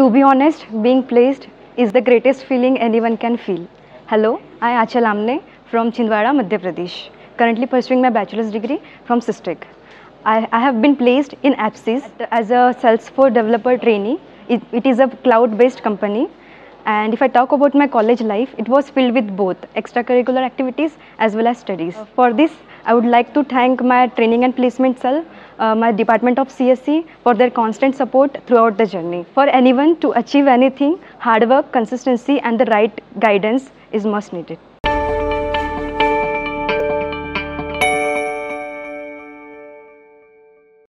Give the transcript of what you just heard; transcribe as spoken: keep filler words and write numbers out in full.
To be honest, being praised is the greatest feeling anyone can feel. Hello, I am Achal Amne from Chhindwara, Madhya Pradesh, currently pursuing my bachelor's degree from SISTec. I, I have been placed in Absyz as a Salesforce developer trainee. It, it is a cloud-based company, and if I talk about my college life, it was filled with both extracurricular activities as well as studies. For this, I would like to thank my training and placement cell, uh, my department of C S E for their constant support throughout the journey. For anyone to achieve anything, hard work, consistency and the right guidance is most needed.